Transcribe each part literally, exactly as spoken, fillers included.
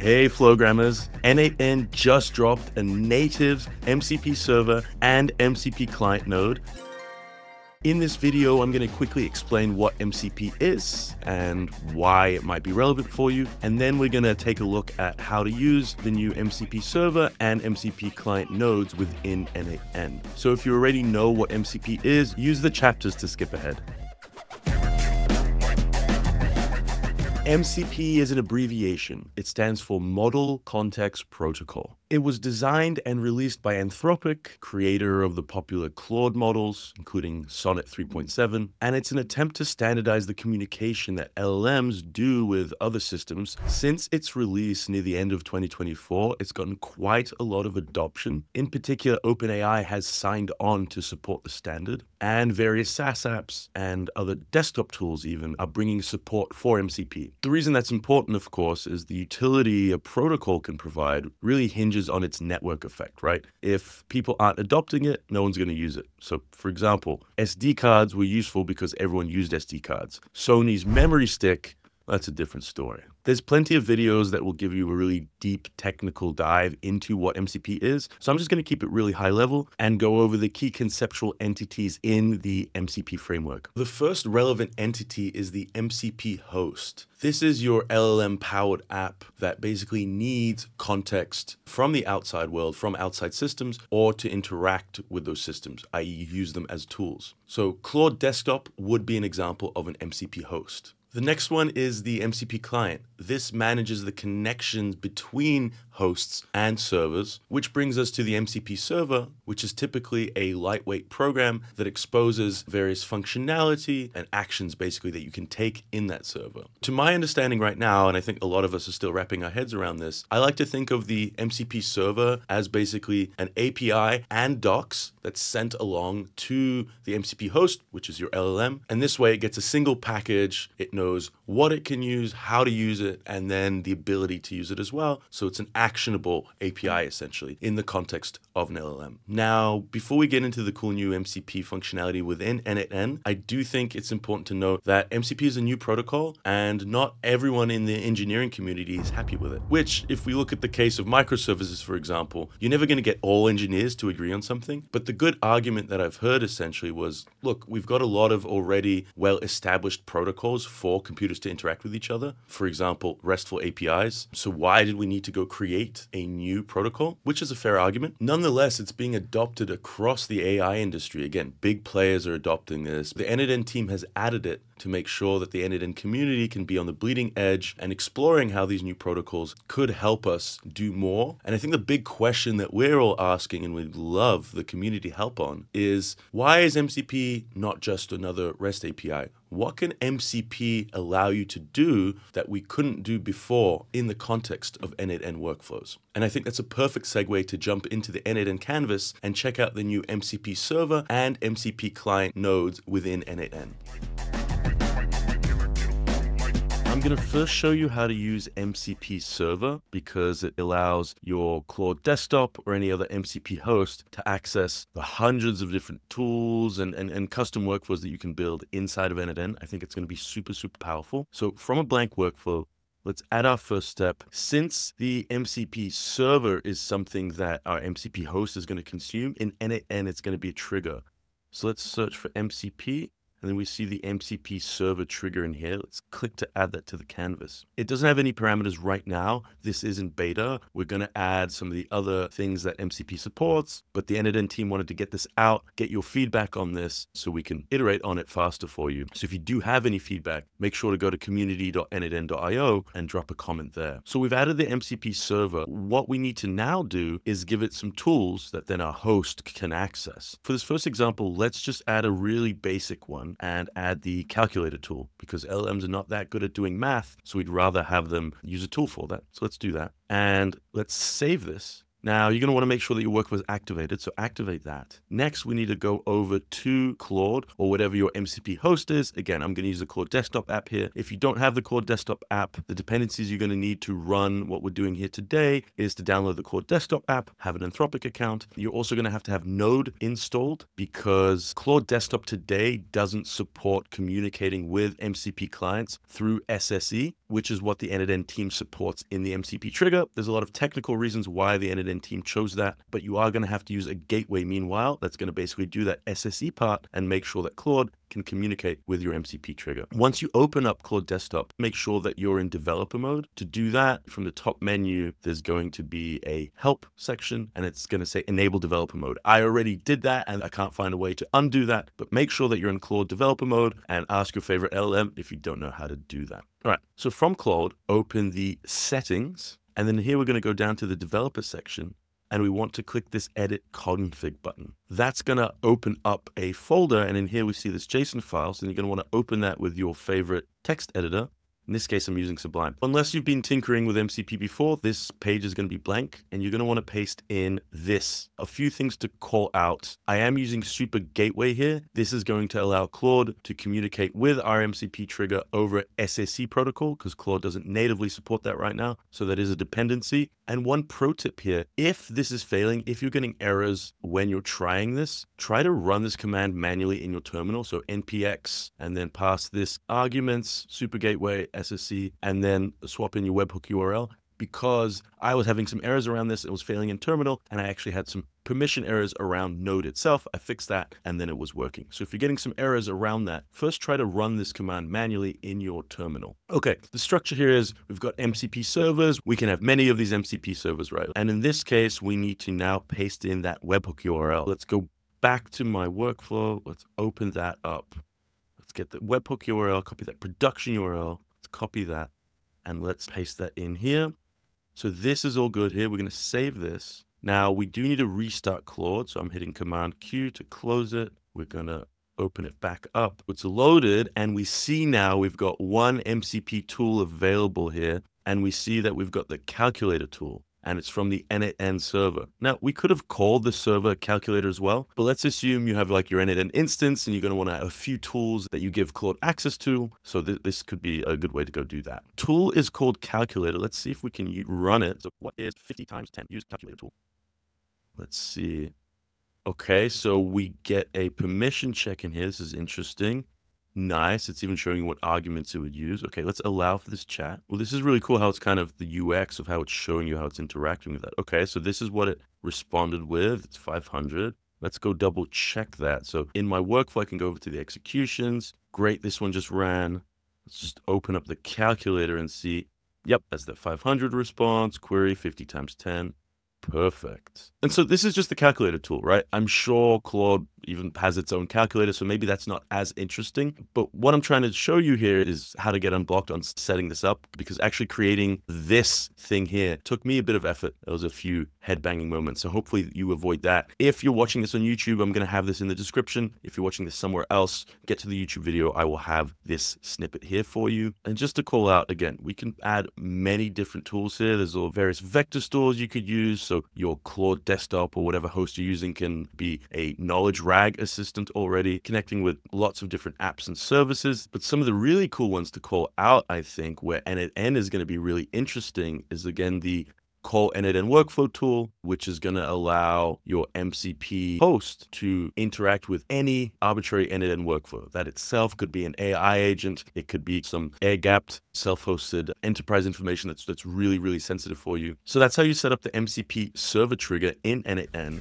Hey Flowgrammers, N eight N just dropped a native M C P server and M C P client node. In this video, I'm going to quickly explain what M C P is and why it might be relevant for you. And then we're going to take a look at how to use the new M C P server and M C P client nodes within N eight N. So if you already know what M C P is, use the chapters to skip ahead. M C P is an abbreviation. It stands for Model Context Protocol. It was designed and released by Anthropic, creator of the popular Claude models, including Sonnet three point seven, and it's an attempt to standardize the communication that L L Ms do with other systems. Since its release near the end of twenty twenty-four, it's gotten quite a lot of adoption. In particular, OpenAI has signed on to support the standard, and various SaaS apps and other desktop tools even are bringing support for M C P. The reason that's important, of course, is the utility a protocol can provide really hinges on its network effect, right? If people aren't adopting it, no one's going to use it. So, for example, S D cards were useful because everyone used S D cards. Sony's memory stick, that's a different story. There's plenty of videos that will give you a really deep technical dive into what M C P is. So I'm just going to keep it really high level and go over the key conceptual entities in the M C P framework. The first relevant entity is the M C P host. This is your L L M powered app that basically needs context from the outside world, from outside systems, or to interact with those systems, that is use them as tools. So Claude Desktop would be an example of an M C P host. The next one is the M C P client. This manages the connections between hosts and servers, which brings us to the M C P server, which is typically a lightweight program that exposes various functionality and actions basically that you can take in that server. To my understanding right now, and I think a lot of us are still wrapping our heads around this, I like to think of the M C P server as basically an A P I and docs that's sent along to the M C P host, which is your L L M. And this way it gets a single package. It knows what it can use, how to use it, and then the ability to use it as well. So it's an actionable A P I essentially in the context of an L L M. Now, before we get into the cool new M C P functionality within N eight N, I do think it's important to note that M C P is a new protocol and not everyone in the engineering community is happy with it, which if we look at the case of microservices, for example, you're never going to get all engineers to agree on something. But the good argument that I've heard essentially was, look, we've got a lot of already well-established protocols for for computers to interact with each other. For example, RESTful A P Is. So why did we need to go create a new protocol? Which is a fair argument. Nonetheless, it's being adopted across the A I industry. Again, big players are adopting this. The N eight N team has added it to make sure that the N eight N community can be on the bleeding edge and exploring how these new protocols could help us do more. And I think the big question that we're all asking and we'd love the community help on is, why is M C P not just another REST A P I? What can M C P allow you to do that we couldn't do before in the context of N eight N workflows? And I think that's a perfect segue to jump into the N eight N canvas and check out the new M C P server and M C P client nodes within N eight N. I'm going to first show you how to use M C P server because it allows your Claude Desktop or any other M C P host to access the hundreds of different tools and, and, and custom workflows that you can build inside of N eight N. I think it's going to be super, super powerful. So from a blank workflow, let's add our first step. Since the M C P server is something that our M C P host is going to consume, in N eight N it's going to be a trigger. So let's search for M C P. And then we see the M C P server trigger in here. Let's click to add that to the canvas. It doesn't have any parameters right now. This isn't beta. We're going to add some of the other things that M C P supports, but the N eight N team wanted to get this out, get your feedback on this so we can iterate on it faster for you. So if you do have any feedback, make sure to go to community dot N eight N dot I O and drop a comment there. So we've added the M C P server. What we need to now do is give it some tools that then our host can access. For this first example, let's just add a really basic one and add the calculator tool because L L Ms are not that good at doing math. So we'd rather have them use a tool for that. So let's do that. And let's save this. Now you're going to want to make sure that your workflow is activated. So activate that. Next, we need to go over to Claude or whatever your M C P host is. Again, I'm going to use the Claude Desktop app here. If you don't have the Claude Desktop app, the dependencies you're going to need to run what we're doing here today is to download the Claude Desktop app, have an Anthropic account. You're also going to have to have Node installed because Claude Desktop today doesn't support communicating with M C P clients through S S E, which is what the N eight N team supports in the M C P trigger. There's a lot of technical reasons why the N eight N team chose that, but you are going to have to use a gateway meanwhile that's going to basically do that S S E part and make sure that Claude can communicate with your M C P trigger. Once you open up Claude Desktop, make sure that you're in developer mode. To do that, from the top menu, there's going to be a help section and it's going to say enable developer mode. I already did that and I can't find a way to undo that, but make sure that you're in Claude developer mode and ask your favorite L L M if you don't know how to do that. All right, so from Claude, open the settings, and then here we're going to go down to the developer section and we want to click this edit config button. That's going to open up a folder, and in here we see this JSON file, so you're going to want to open that with your favorite text editor. In this case, I'm using Sublime. Unless you've been tinkering with M C P before, this page is going to be blank and you're going to want to paste in this. A few things to call out. I am using Super Gateway here. This is going to allow Claude to communicate with our M C P trigger over S S E protocol because Claude doesn't natively support that right now. So that is a dependency. And one pro tip here, if this is failing, if you're getting errors when you're trying this, try to run this command manually in your terminal. So N P X, and then pass this arguments, Super Gateway, S S E, and then swap in your webhook U R L, because I was having some errors around this. It was failing in terminal, and I actually had some permission errors around Node itself. I fixed that, and then it was working. So if you're getting some errors around that, first try to run this command manually in your terminal. Okay, the structure here is we've got M C P servers. We can have many of these M C P servers, right? And in this case, we need to now paste in that webhook U R L. Let's go back to my workflow. Let's open that up. Let's get the webhook U R L, copy that production U R L. Let's copy that and let's paste that in here. So this is all good here. We're going to save this. Now we do need to restart Claude. So I'm hitting Command Q to close it. We're going to open it back up. It's loaded and we see now we've got one M C P tool available here. And we see that we've got the calculator tool, and it's from the N eight N server. Now we could have called the server calculator as well, but let's assume you have like your N eight N instance and you're going to want to have a few tools that you give Claude access to. So th this could be a good way to go do that. Tool is called calculator. Let's see if we can run it. So what is fifty times ten? Use calculator tool. Let's see. Okay. So we get a permission check in here. This is interesting. Nice. It's even showing you what arguments it would use. Okay, let's allow for this chat. Well, this is really cool how it's kind of the U X of how it's showing you how it's interacting with that. Okay, so this is what it responded with. It's five hundred. Let's go double check that. So in my workflow, I can go over to the executions. Great, this one just ran. Let's just open up the calculator and see. Yep, that's the five hundred response. Query fifty times ten. Perfect. And so this is just the calculator tool, right? I'm sure Claude even has its own calculator, so maybe that's not as interesting. But what I'm trying to show you here is how to get unblocked on setting this up, because actually creating this thing here took me a bit of effort. There was a few headbanging moments. So hopefully you avoid that. If you're watching this on YouTube, I'm going to have this in the description. If you're watching this somewhere else, get to the YouTube video. I will have this snippet here for you. And just to call out again, we can add many different tools here. There's all various vector stores you could use. So your Claude Desktop or whatever host you're using can be a knowledge RAG assistant already, connecting with lots of different apps and services. But some of the really cool ones to call out, I think, where N eight N is going to be really interesting is, again, the call N eight N workflow tool, which is going to allow your M C P host to interact with any arbitrary N eight N workflow. That itself could be an A I agent. It could be some air-gapped, self-hosted enterprise information that's, that's really, really sensitive for you. So that's how you set up the M C P server trigger in N eight N.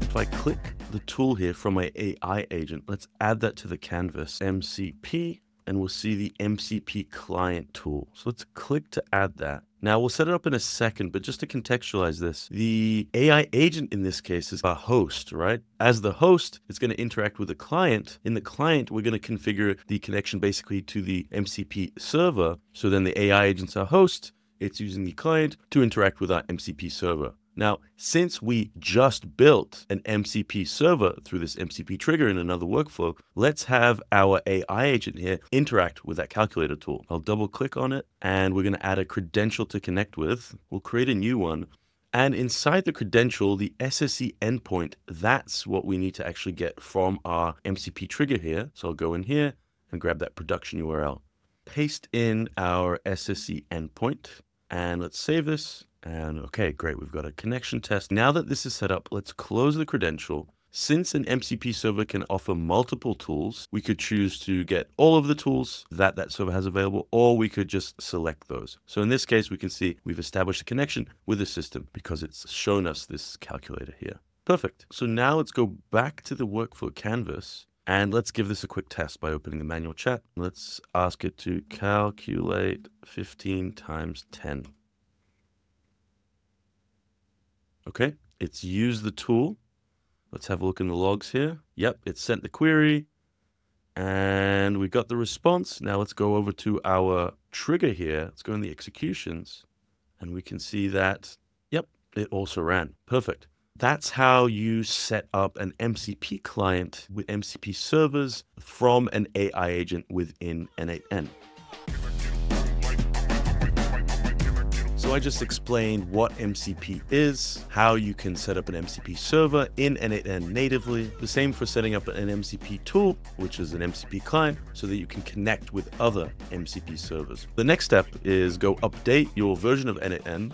If I click the tool here from my A I agent, let's add that to the canvas, M C P. And we'll see the M C P client tool. So let's click to add that. Now we'll set it up in a second, but just to contextualize this, the A I agent in this case is our host, right? As the host, it's going to interact with the client. In the client, we're going to configure the connection basically to the M C P server. So then the A I agent's our host, it's using the client to interact with our M C P server. Now, since we just built an M C P server through this M C P trigger in another workflow, let's have our A I agent here interact with that calculator tool. I'll double click on it, and we're going to add a credential to connect with. We'll create a new one. And inside the credential, the S S E endpoint, that's what we need to actually get from our M C P trigger here. So I'll go in here and grab that production U R L. Paste in our S S E endpoint, and let's save this. And okay, great, we've got a connection test. Now that this is set up, let's close the credential. Since an M C P server can offer multiple tools, we could choose to get all of the tools that that server has available, or we could just select those. So in this case, we can see we've established a connection with the system because it's shown us this calculator here. Perfect. So now let's go back to the workflow canvas, and let's give this a quick test by opening the manual chat. Let's ask it to calculate fifteen times ten. Okay, it's used the tool. Let's have a look in the logs here. Yep, it sent the query and we got the response. Now let's go over to our trigger here. Let's go in the executions and we can see that, yep, it also ran. Perfect. That's how you set up an M C P client with M C P servers from an A I agent within N eight N. So I just explained what M C P is, how you can set up an M C P server in N eight N natively, the same for setting up an M C P tool, which is an M C P client, so that you can connect with other M C P servers. The next step is go update your version of N eight N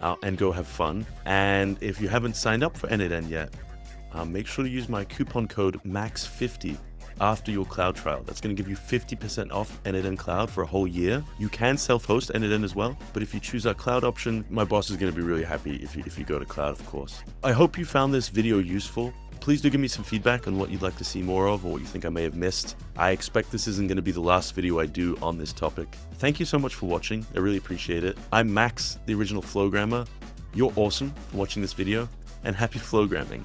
uh, and go have fun. And if you haven't signed up for N eight N yet, uh, make sure to use my coupon code max fifty. After your cloud trial. That's going to give you fifty percent off N eight N Cloud for a whole year. You can self-host N eight N as well, but if you choose our cloud option, my boss is going to be really happy if you, if you go to cloud, of course. I hope you found this video useful. Please do give me some feedback on what you'd like to see more of or what you think I may have missed. I expect this isn't going to be the last video I do on this topic. Thank you so much for watching. I really appreciate it. I'm Max, the original Flowgrammer. You're awesome for watching this video, and happy flowgramming.